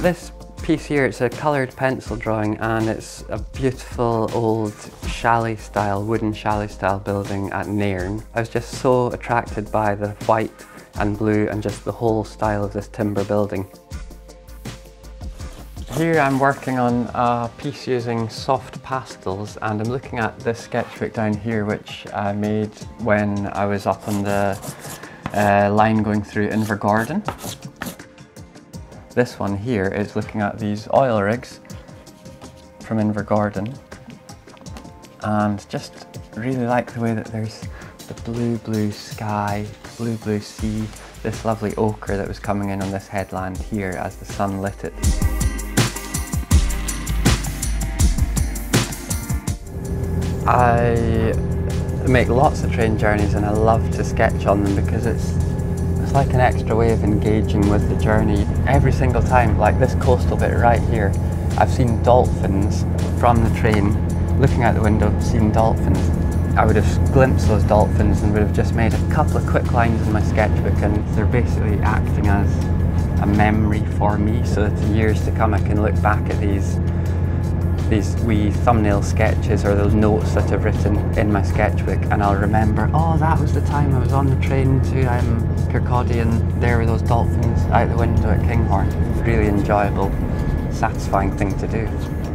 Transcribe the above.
This piece here, it's a coloured pencil drawing, and it's a beautiful old chalet style, wooden chalet style building at Nairn. I was just so attracted by the white and blue and just the whole style of this timber building. Here I'm working on a piece using soft pastels, and I'm looking at this sketchbook down here which I made when I was up on the line going through Invergordon. This one here is looking at these oil rigs from Invergordon, and just really like the way that there's the blue, blue sky, blue, blue sea, this lovely ochre that was coming in on this headland here as the sun lit it. I make lots of train journeys and I love to sketch on them because it's like an extra way of engaging with the journey. Every single time, like this coastal bit right here, I've seen dolphins from the train, looking out the window, seen dolphins. I would have glimpsed those dolphins and would have just made a couple of quick lines in my sketchbook, and they're basically acting as a memory for me so that in years to come I can look back at these wee thumbnail sketches or the notes that I've written in my sketchbook, and I'll remember, oh, that was the time I was on the train to Kirkcaldy and there were those dolphins out the window at Kinghorn. Really enjoyable, satisfying thing to do.